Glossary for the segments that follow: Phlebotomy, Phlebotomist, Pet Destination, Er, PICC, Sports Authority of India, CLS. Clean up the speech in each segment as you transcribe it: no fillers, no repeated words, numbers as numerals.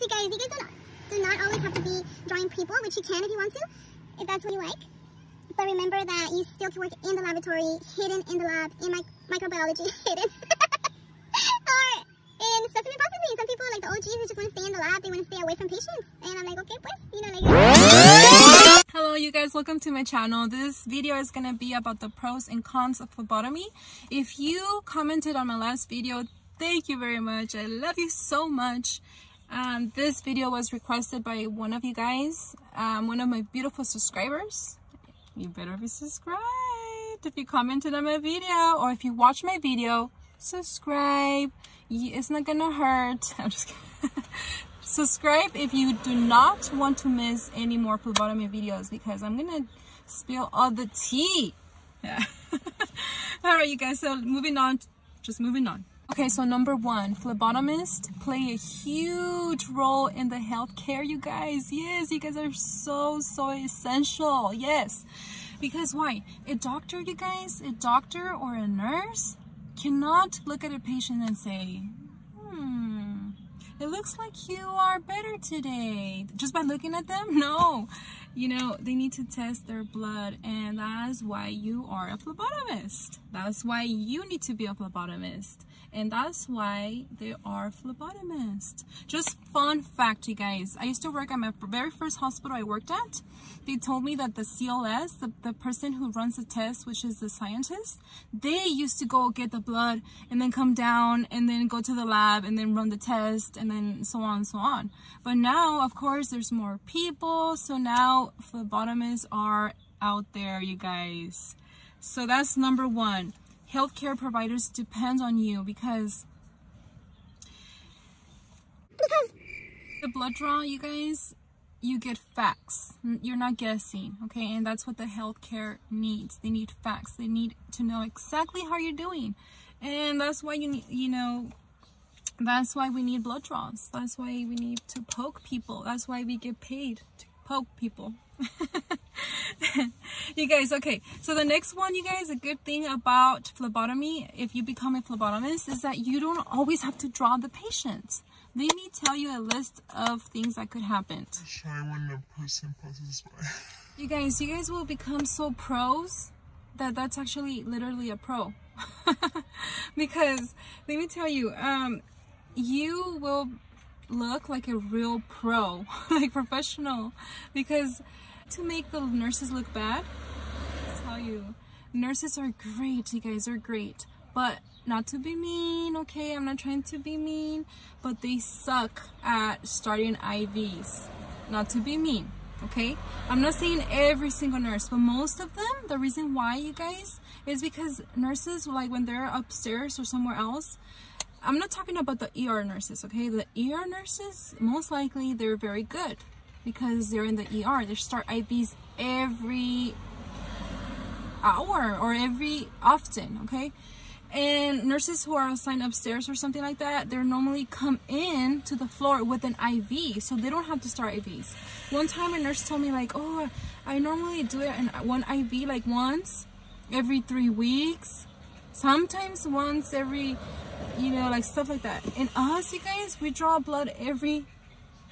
you guys do not always have to be drawing people, which you can if you want to, if that's what you like. But remember that you still can work in the laboratory, hidden in the lab, in microbiology, hidden, or in specimen processing. Some people, like the OGs, who just want to stay in the lab, they want to stay away from patients. And I'm like, okay, pues, you know, like. Hello, you guys. Welcome to my channel. This video is going to be about the pros and cons of phlebotomy. If you commented on my last video, thank you very much. I love you so much. This video was requested by one of you guys, one of my beautiful subscribers. You better be subscribed. If you commented on my video or if you watch my video, subscribe. It's not gonna hurt. I'm just kidding. Subscribe if you do not want to miss any more phlebotomy videos, because I'm gonna spill all the tea. Yeah. All right, you guys, so moving on. Okay, so number one, phlebotomists play a huge role in the healthcare, you guys. Yes, you guys are so essential. Yes, because why? A doctor, you guys, a doctor or a nurse cannot look at a patient and say, it looks like you are better today, just by looking at them. No, you know, they need to test their blood, and that's why you are a phlebotomist. That's why you need to be a phlebotomist, and that's why they are phlebotomists. Just fun fact, you guys, I used to work at my very first hospital I worked at. They told me that the CLS, the person who runs the test, which is the scientist, they used to go get the blood and then come down and then go to the lab and then run the test and then so on and so on. But now, of course, there's more people, so now phlebotomists are out there, you guys. So that's number one. Healthcare providers depend on you because the blood draw, you guys, you get facts. You're not guessing, okay? And that's what the healthcare needs. They need facts. They need to know exactly how you're doing. And that's why you need, you know, that's why we need blood draws. That's why we need to poke people. That's why we get paid to poke people. You guys, okay, so the next one, you guys, a good thing about phlebotomy, if you become a phlebotomist, is that you don't always have to draw the patients. Let me tell you a list of things that could happen. Shy when the person passes by. You guys will become so pros that that's actually literally a pro. Because let me tell you, you will look like a real pro, like professional, because to make the nurses look bad, I tell you, nurses are great, you guys are great, but not to be mean, okay, I'm not trying to be mean, but they suck at starting IVs. Not to be mean, okay? I'm not saying every single nurse, but most of them, the reason why, you guys, is because nurses, like when they're upstairs or somewhere else, I'm not talking about the ER nurses, okay? The ER nurses, most likely they're very good because they're in the ER. They start IVs every hour or every often, okay? And nurses who are assigned upstairs or something like that, they're normally come in to the floor with an IV, so they don't have to start IVs. One time a nurse told me, like, oh, I normally do it in one IV like once every 3 weeks, sometimes once every, you know, like stuff like that. And us, you guys, we draw blood every,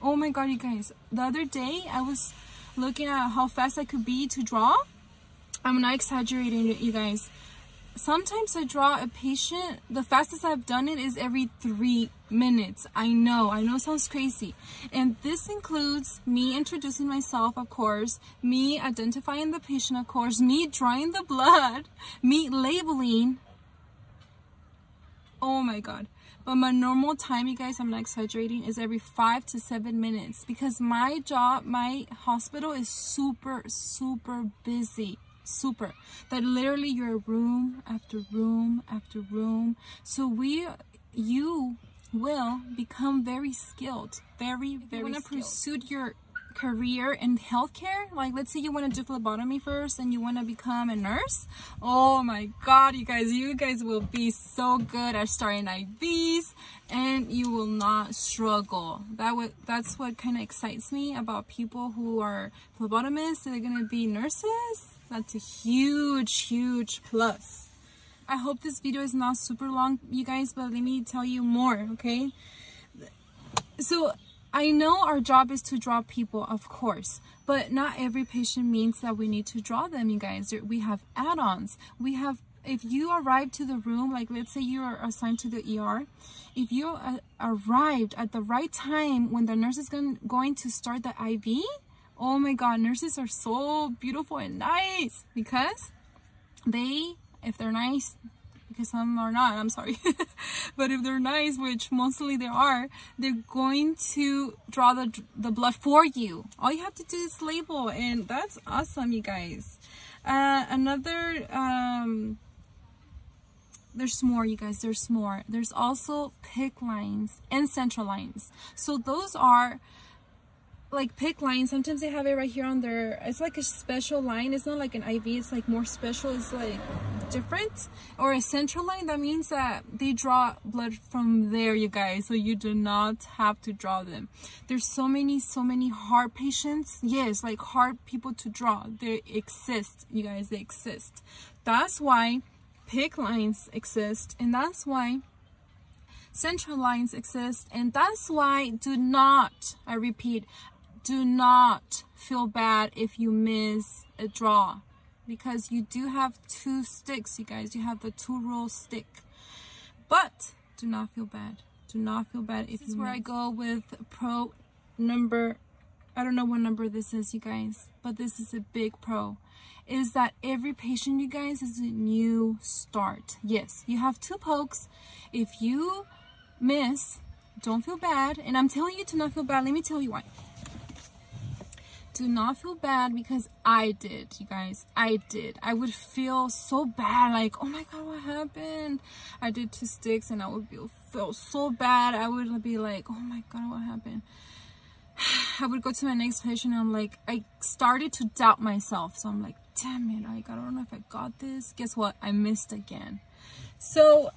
oh my god, you guys, the other day I was looking at how fast I could be to draw. I'm not exaggerating, you guys. Sometimes I draw a patient, the fastest I've done it is every 3 minutes. I know it sounds crazy, and this includes me introducing myself, of course, me identifying the patient, of course, me drawing the blood, me labeling. Oh my god. But my normal time, you guys, I'm not exaggerating, is every 5 to 7 minutes, because my job, my hospital is super busy. Super, that literally you're room after room after room. So you will become very skilled, very skilled. You want to pursue your career in healthcare, like let's say you want to do phlebotomy first and you want to become a nurse. Oh my god, you guys will be so good at starting IVs and you will not struggle. That's what kind of excites me about people who are phlebotomists. They're going to be nurses. That's a huge plus. I hope this video is not super long, you guys, but let me tell you more, okay? So I know our job is to draw people, of course, but not every patient means that we need to draw them, you guys. We have add-ons. We have, if you arrive to the room, like let's say you are assigned to the ER, if you arrived at the right time when the nurse is going to start the IV, oh my God, nurses are so beautiful and nice, because they, if they're nice, because some are not, I'm sorry, but if they're nice, which mostly they are, they're going to draw the blood for you. All you have to do is label, and that's awesome, you guys. Another, there's more, you guys, there's more. There's also PICC lines and central lines. So those are like PICC lines. Sometimes they have it right here on their, it's like a special line. It's not like an IV, it's like more special, it's like different. Or a central line, that means that they draw blood from there, you guys, so you do not have to draw them. There's so many heart patients, yes, like heart people to draw. They exist, you guys, they exist. That's why PICC lines exist, and that's why central lines exist, and that's why do not, I repeat, do not feel bad if you miss a draw, because you do have two sticks, you guys. You have the two-roll stick, but do not feel bad. Do not feel bad if you miss. This is where I go with pro number, I don't know what number this is, you guys, but this is a big pro. Is that every patient, you guys, is a new start. Yes, you have two pokes. If you miss, don't feel bad. And I'm telling you to not feel bad. Let me tell you why. Do not feel bad, because I did, you guys. I did. I would feel so bad, like, oh my God, what happened? I did two sticks and I would feel so bad. I would be like, oh my God, what happened? I would go to my next patient and I'm like, I started to doubt myself. So I'm like, damn it, like, I don't know if I got this. Guess what? I missed again. So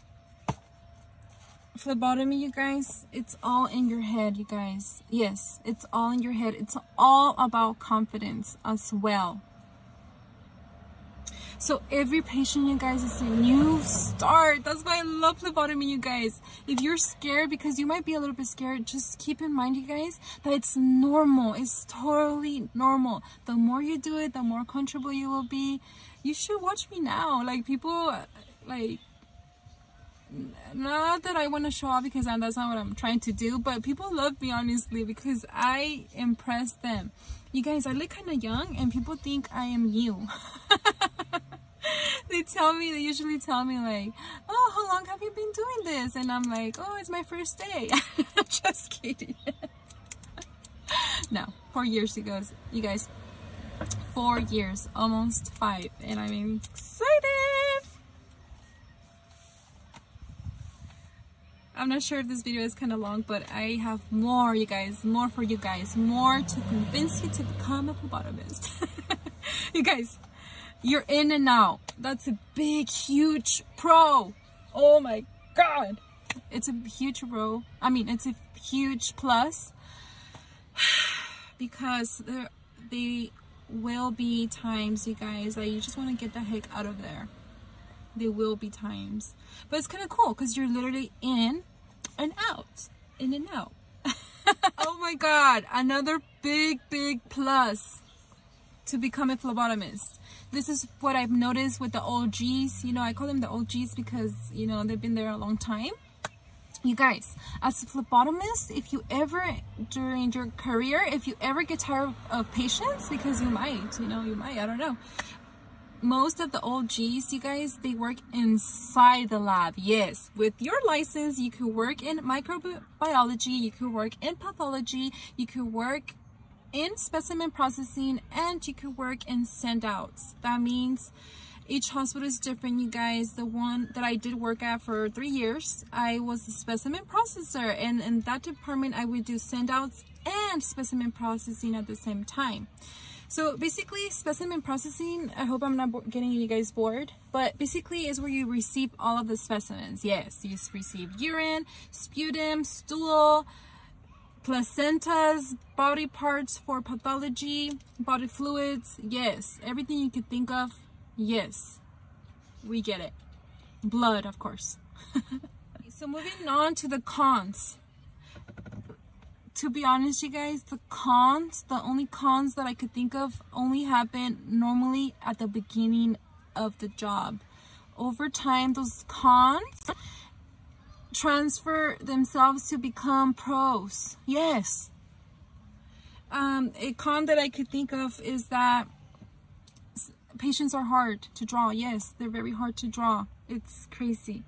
phlebotomy, you guys, it's all in your head, you guys. Yes, it's all in your head. It's all about confidence as well. So every patient, you guys, is a new start. That's why I love phlebotomy, you guys. If you're scared, because you might be a little bit scared, just keep in mind, you guys, that it's normal. It's totally normal. The more you do it, the more comfortable you will be. You should watch me now. Like, people, like, not that I want to show off, because that's not what I'm trying to do, but people love me, honestly, because I impress them. You guys, I look kind of young, and people think I am you. They tell me, they usually tell me like, oh, how long have you been doing this? And I'm like, oh, it's my first day. Just kidding. No, 4 years ago, you guys, 4 years, almost 5, and I'm excited. I'm not sure if this video is kind of long, but I have more, you guys, more for you guys, more to convince you to become a phlebotomist. You guys, you're in and out. That's a big, huge pro. Oh my God. It's a huge pro. I mean, it's a huge plus, because there will be times, you guys, that you just want to get the heck out of there. There will be times, but it's kind of cool because you're literally in and out, in and out. Oh my God, another big plus to become a phlebotomist. This is what I've noticed with the OGs. You know, I call them the OGs because, you know, they've been there a long time. You guys, as a phlebotomist, if you ever, during your career, if you ever get tired of patients, because you might, you know, you might, I don't know. Most of the OGs, you guys, they work inside the lab. Yes, with your license, you could work in microbiology, you could work in pathology, you could work in specimen processing, and you could work in send-outs. That means each hospital is different, you guys. The one that I did work at for 3 years, I was a specimen processor, and in that department, I would do send-outs and specimen processing at the same time. So basically, specimen processing, I hope I'm not getting you guys bored, but basically is where you receive all of the specimens. Yes, you receive urine, sputum, stool, placentas, body parts for pathology, body fluids. Yes, everything you could think of. Yes, we get it. Blood, of course. So moving on to the cons. to be honest, you guys, the only cons that I could think of only happen normally at the beginning of the job. Over time, those cons transfer themselves to become pros. Yes. A con that I could think of is that patients are hard to draw. Yes, they're very hard to draw. It's crazy.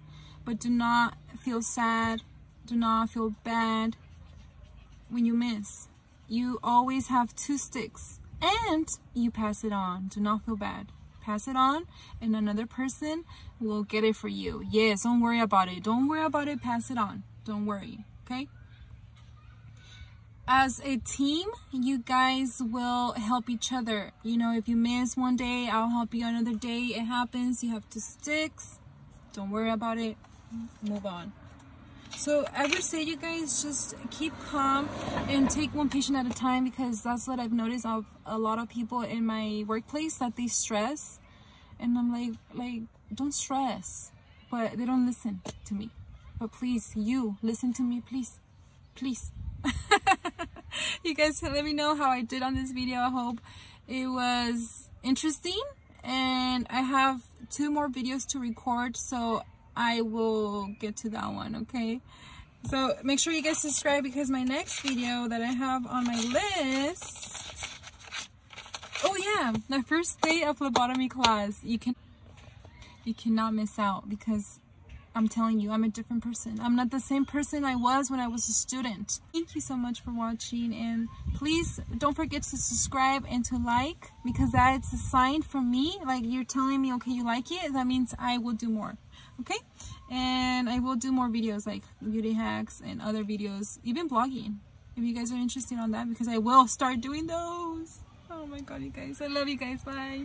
But do not feel sad. Do not feel bad when you miss. You always have two sticks and you pass it on. Do not feel bad. Pass it on and another person will get it for you. Yes, don't worry about it. Don't worry about it. Pass it on. Don't worry. Okay? As a team, you guys will help each other. You know, if you miss one day, I'll help you another day. It happens. You have two sticks. Don't worry about it. Move on. So I would say, you guys, just keep calm and take one patient at a time, because that's what I've noticed of a lot of people in my workplace, that they stress. And I'm like, don't stress. But they don't listen to me. But please, you listen to me, please. Please. You guys, let me know how I did on this video. I hope it was interesting. And I have 2 more videos to record, so I will get to that one, okay? So make sure you guys subscribe, because my next video that I have on my list, oh yeah, my first day of phlebotomy class, you cannot miss out, because I'm telling you, I'm a different person. I'm not the same person I was when I was a student. Thank you so much for watching, and please don't forget to subscribe and to like, because that's a sign from me. Like, you're telling me, okay, you like it, that means I will do more, okay? And I will do more videos like beauty hacks and other videos, even blogging, if you guys are interested on that, because I will start doing those. Oh my God, you guys, I love you guys, bye.